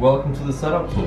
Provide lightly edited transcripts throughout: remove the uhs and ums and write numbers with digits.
Welcome to the setup tool.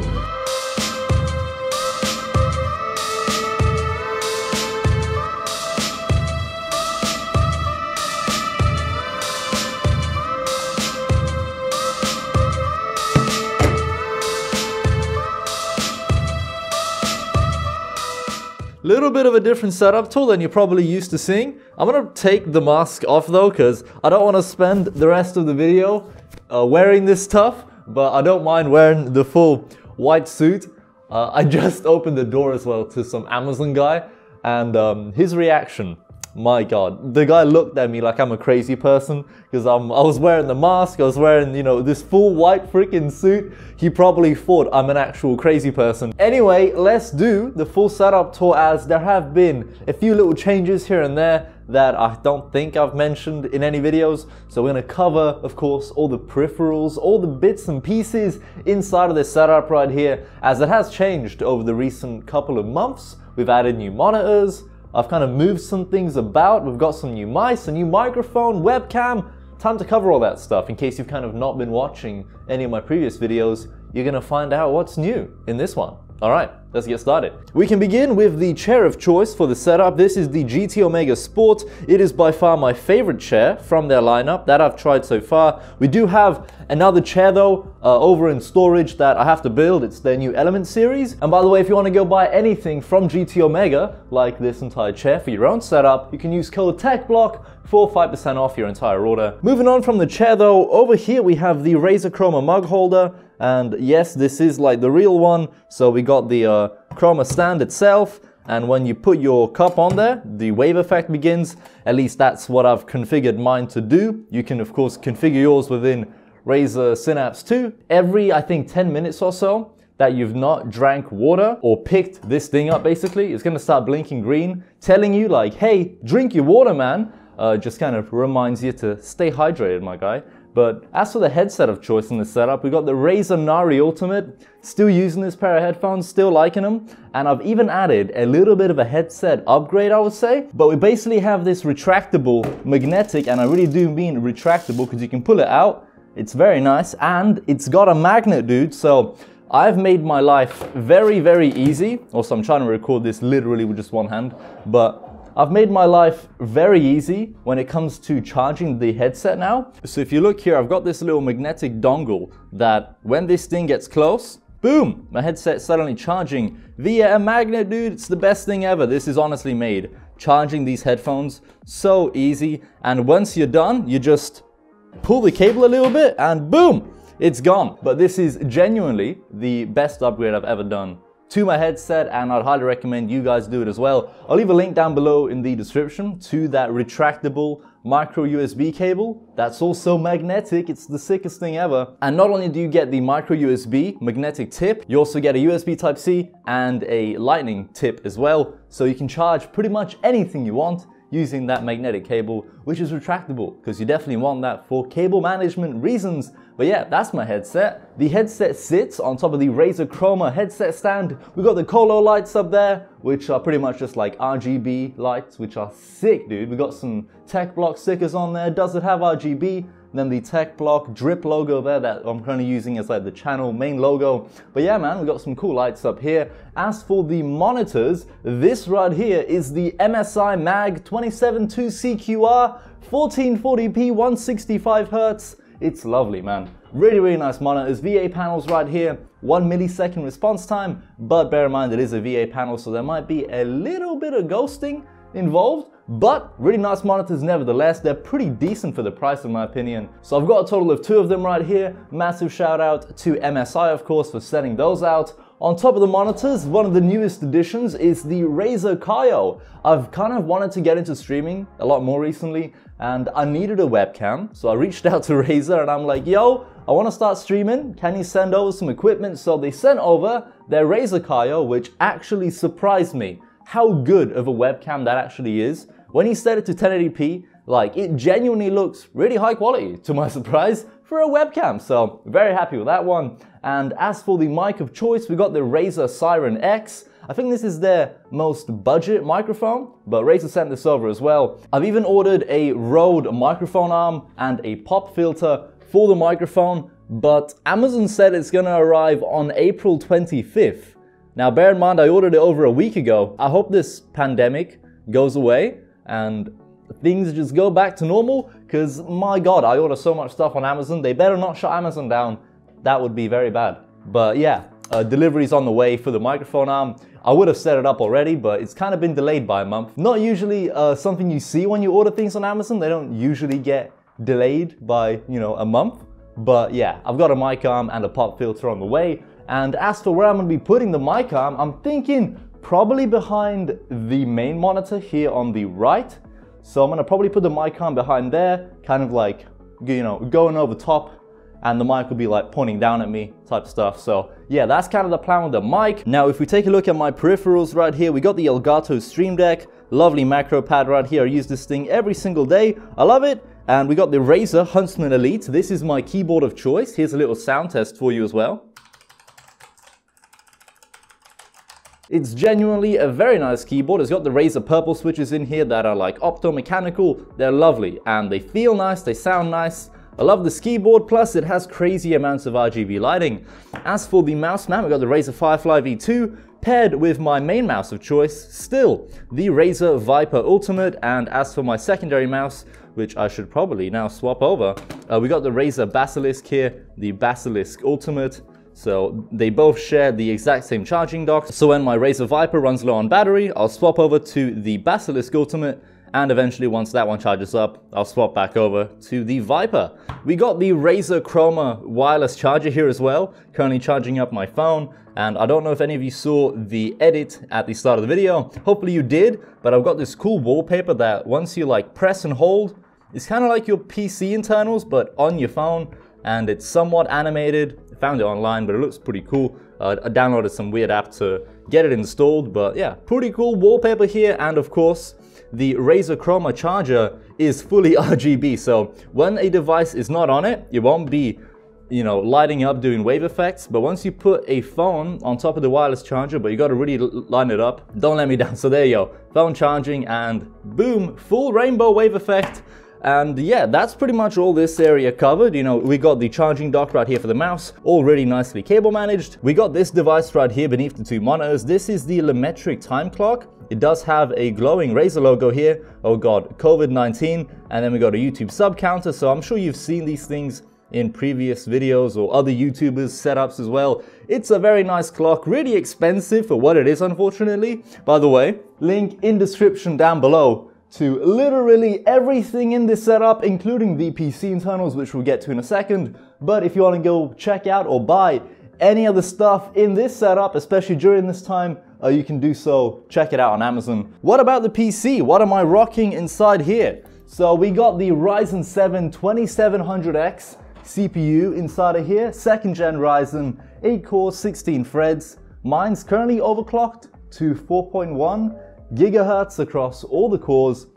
Little bit of a different setup tool than you're probably used to seeing. I'm gonna take the mask off though, because I don't want to spend the rest of the video wearing this stuff, but I don't mind wearing the full white suit. I just opened the door as well to some Amazon guy, and his reaction, my god, the guy looked at me like I'm a crazy person, because I was wearing the mask, I was wearing, you know, this full white freaking suit. He probably thought I'm an actual crazy person. Anyway, let's do the full setup tour, as there have been a few little changes here and there that I don't think I've mentioned in any videos. So we're gonna cover, of course, all the peripherals, all the bits and pieces inside of this setup right here, as it has changed over the recent couple of months. We've added new monitors, I've kind of moved some things about, we've got some new mice, a new microphone, webcam. Time to cover all that stuff. In case you've kind of not been watching any of my previous videos, you're gonna find out what's new in this one. Alright, let's get started. We can begin with the chair of choice for the setup. This is the GT Omega Sport. It is by far my favorite chair from their lineup that I've tried so far. We do have another chair though, over in storage that I have to build. It's their new Element series. And by the way, if you want to go buy anything from GT Omega, like this entire chair for your own setup, you can use code TechBlock for 5% off your entire order. Moving on from the chair though, over here we have the Razer Chroma mug holder. And yes, this is like the real one. So we got the Chroma stand itself, and when you put your cup on there, the wave effect begins. At least that's what I've configured mine to do. You can of course configure yours within Razer Synapse too. Every, I think, 10 minutes or so that you've not drank water or picked this thing up, basically it's gonna start blinking green, telling you like, hey, drink your water, man. Just kind of reminds you to stay hydrated, my guy. But as for the headset of choice in this setup, we got the Razer Nari Ultimate. Still using this pair of headphones, still liking them. And I've even added a little bit of a headset upgrade, I would say. But we basically have this retractable magnetic, and I really do mean retractable because you can pull it out. It's very nice, and it's got a magnet, dude. So I've made my life very, very easy. Also, I'm trying to record this literally with just one hand, but I've made my life very easy when it comes to charging the headset now. So if you look here, I've got this little magnetic dongle that when this thing gets close, boom, my headset's suddenly charging via a magnet, dude. It's the best thing ever. This is honestly made charging these headphones so easy. And once you're done, you just pull the cable a little bit and boom, it's gone. But this is genuinely the best upgrade I've ever done to my headset, and I'd highly recommend you guys do it as well. I'll leave a link down below in the description to that retractable micro USB cable that's also magnetic. It's the sickest thing ever. And not only do you get the micro USB magnetic tip, you also get a USB Type-C and a lightning tip as well. So you can charge pretty much anything you want using that magnetic cable, which is retractable, because you definitely want that for cable management reasons. But yeah, that's my headset. The headset sits on top of the Razer Chroma headset stand. We've got the Cololights up there, which are pretty much just like RGB lights, which are sick, dude. We've got some TechBlock stickers on there. Does it have RGB? And then the TechBlock drip logo there that I'm currently using as like the channel main logo. But yeah, man, we've got some cool lights up here. As for the monitors, this right here is the MSI MAG 272 CQR 1440p 165Hz. It's lovely, man. Really, really nice monitors. VA panels right here, 1 millisecond response time, but bear in mind it is a VA panel, so there might be a little bit of ghosting involved, but really nice monitors nevertheless. They're pretty decent for the price in my opinion. So I've got a total of 2 of them right here. Massive shout out to MSI, of course, for sending those out. On top of the monitors, one of the newest additions is the Razer Kiyo. I've kind of wanted to get into streaming a lot more recently, and I needed a webcam, so I reached out to Razer and I'm like, yo, I want to start streaming, can you send over some equipment? So they sent over their Razer Kiyo, which actually surprised me how good of a webcam that actually is. When he set it to 1080p, like, it genuinely looks really high quality, to my surprise, for a webcam. So very happy with that one. And as for the mic of choice, we got the Razer Siren X. I think this is their most budget microphone, but Razer sent this over as well. I've even ordered a Rode microphone arm and a pop filter for the microphone, but Amazon said it's gonna arrive on April 25th. Now bear in mind, I ordered it over a week ago. I hope this pandemic goes away and things just go back to normal, because my god, I order so much stuff on Amazon. They better not shut Amazon down. That would be very bad. But yeah, delivery's on the way for the microphone arm. I would have set it up already, but it's kind of been delayed by a month. Not usually something you see when you order things on Amazon. They don't usually get delayed by, you know, a month. But yeah, I've got a mic arm and a pop filter on the way. And as for where I'm gonna be putting the mic arm, I'm thinking probably behind the main monitor here on the right. So I'm gonna probably put the mic arm behind there, kind of like, you know, going over top, and the mic will be like pointing down at me type stuff. So yeah, that's kind of the plan with the mic. Now if we take a look at my peripherals right here, we got the Elgato Stream Deck, lovely macro pad right here. I use this thing every single day, I love it. And we got the Razer Huntsman Elite. This is my keyboard of choice. Here's a little sound test for you as well. It's genuinely a very nice keyboard. It's got the Razer Purple switches in here that are like optomechanical. They're lovely and they feel nice, they sound nice. I love this keyboard, plus it has crazy amounts of RGB lighting. As for the mouse mount, we've got the Razer Firefly V2 paired with my main mouse of choice, still the Razer Viper Ultimate. And as for my secondary mouse, which I should probably now swap over, we got the Razer Basilisk here, the Basilisk Ultimate. So they both share the exact same charging dock. So when my Razer Viper runs low on battery, I'll swap over to the Basilisk Ultimate, and eventually once that one charges up, I'll swap back over to the Viper. We got the Razer Chroma wireless charger here as well, currently charging up my phone. And I don't know if any of you saw the edit at the start of the video. Hopefully you did, but I've got this cool wallpaper that once you like press and hold, it's kind of like your PC internals, but on your phone. And it's somewhat animated. I found it online, but it looks pretty cool. I downloaded some weird app to get it installed, but yeah, pretty cool wallpaper here. And of course, the Razer Chroma charger is fully RGB, so when a device is not on it, it won't be, you know, lighting up doing wave effects. But once you put a phone on top of the wireless charger, but you got to really line it up. Don't let me down. So there you go, phone charging, and boom, full rainbow wave effect. And yeah, that's pretty much all this area covered. You know, we got the charging dock right here for the mouse, all really nicely cable managed. We got this device right here beneath the two monitors. This is the Limetric time clock. It does have a glowing Razer logo here. Oh god, COVID-19. And then we got a YouTube sub counter. So I'm sure you've seen these things in previous videos or other YouTubers' setups as well. It's a very nice clock, really expensive for what it is, unfortunately. By the way, link in description down below to literally everything in this setup, including the PC internals, which we'll get to in a second. But if you want to go check out or buy any other stuff in this setup, especially during this time, you can do so. Check it out on Amazon. What about the PC? What am I rocking inside here? So we got the Ryzen 7 2700X CPU inside of here, 2nd gen Ryzen, 8 core, 16 threads. Mine's currently overclocked to 4.1 GHz across all the cores.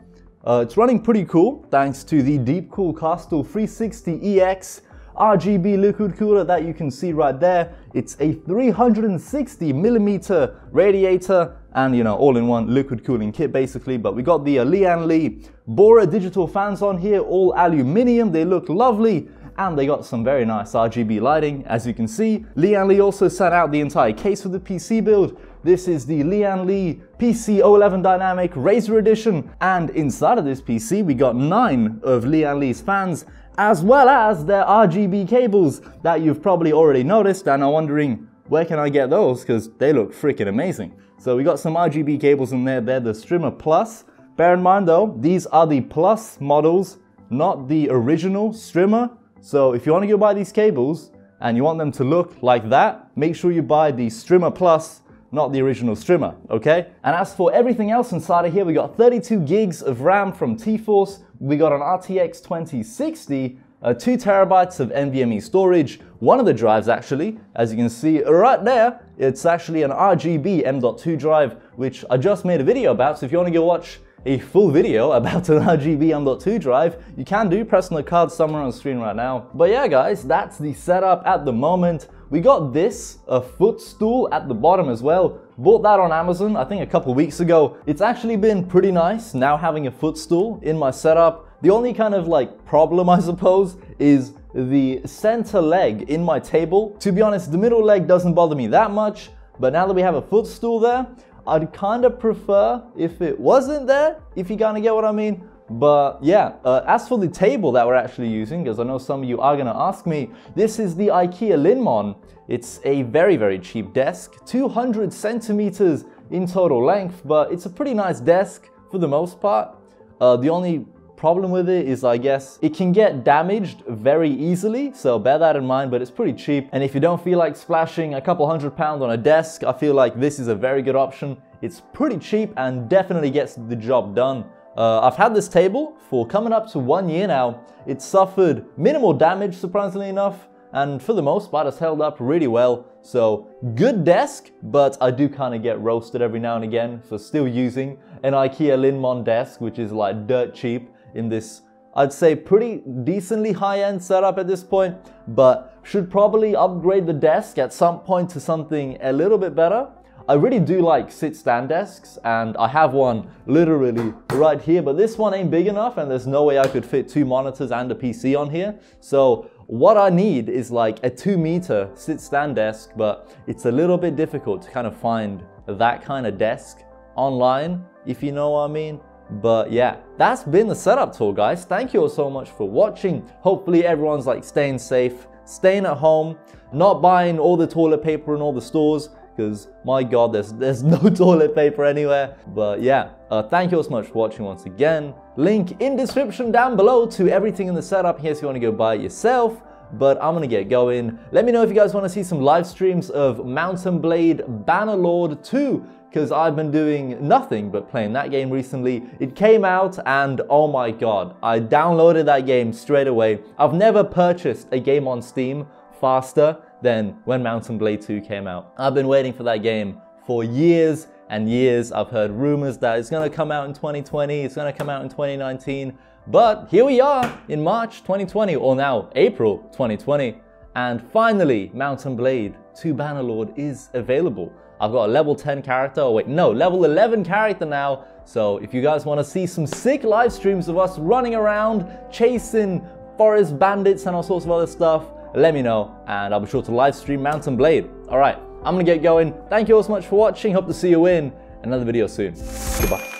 It's running pretty cool thanks to the Deepcool Castle 360 EX RGB liquid cooler that you can see right there. It's a 360mm radiator and, you know, all-in-one liquid cooling kit basically. But we got the Lian Li Bora digital fans on here, all aluminium. They look lovely and they got some very nice RGB lighting, as you can see. Lian Li also sent out the entire case for the PC build. This is the Lian Li PC-O11 Dynamic Razer Edition, and inside of this PC we got 9 of Lian Li's fans, as well as their RGB cables that you've probably already noticed and are wondering, where can I get those? Because they look freaking amazing. So we got some RGB cables in there. They're the Strimer Plus. Bear in mind though, these are the Plus models, not the original Strimer. So if you want to go buy these cables and you want them to look like that, make sure you buy the Strimer Plus, not the original Strimer, okay? And as for everything else inside of here, we got 32 gigs of RAM from T-Force, we got an RTX 2060, 2 terabytes of NVMe storage, one of the drives actually, as you can see right there, it's actually an RGB M.2 drive, which I just made a video about, so if you want to go watch a full video about an RGB M.2 drive, you can do, press on the card somewhere on the screen right now. But yeah guys, that's the setup at the moment. We got this, a footstool at the bottom as well. Bought that on Amazon, I think a couple weeks ago. It's actually been pretty nice now having a footstool in my setup. The only kind of like problem, I suppose, is the center leg in my table. To be honest, the middle leg doesn't bother me that much, but now that we have a footstool there, I'd kind of prefer if it wasn't there, if you kind of get what I mean. But yeah, as for the table that we're actually using, because I know some of you are going to ask me, this is the IKEA Linmon. It's a very, very cheap desk, 200 centimeters in total length, but it's a pretty nice desk for the most part. The only problem with it is, I guess, it can get damaged very easily, so bear that in mind, but it's pretty cheap. And if you don't feel like splashing a couple £100 on a desk, I feel like this is a very good option. It's pretty cheap and definitely gets the job done. I've had this table for coming up to 1 year now. It suffered minimal damage, surprisingly enough, and for the most part it's held up really well. So good desk, but I do kind of get roasted every now and again for still using an IKEA Linmon desk, which is like dirt cheap in this, I'd say, pretty decently high-end setup at this point, but should probably upgrade the desk at some point to something a little bit better. I really do like sit-stand desks, and I have one literally right here, but this one ain't big enough and there's no way I could fit two monitors and a PC on here. So what I need is like a 2-meter sit-stand desk, but it's a little bit difficult to kind of find that kind of desk online, if you know what I mean. But yeah, that's been the setup tour, guys. Thank you all so much for watching. Hopefully everyone's like staying safe, staying at home, not buying all the toilet paper in all the stores, because my god, there's no toilet paper anywhere. But yeah, thank you all so much for watching once again. Link in description down below to everything in the setup here, so you want to go buy it yourself. But I'm gonna get going. Let me know if you guys want to see some live streams of Mountain Blade Bannerlord 2, because I've been doing nothing but playing that game recently. It came out and oh my god, I downloaded that game straight away. I've never purchased a game on Steam faster than when Mountain Blade 2 came out. I've been waiting for that game for years and years. I've heard rumors that it's gonna come out in 2020, it's gonna come out in 2019. But here we are in March 2020, or now April 2020, and finally Mountain Blade 2 Bannerlord is available. I've got a level 10 character, oh wait, no, level 11 character now. So if you guys want to see some sick live streams of us running around, chasing forest bandits and all sorts of other stuff, let me know, and I'll be sure to live stream Mountain Blade. Alright, I'm gonna get going. Thank you all so much for watching, hope to see you in another video soon. Goodbye.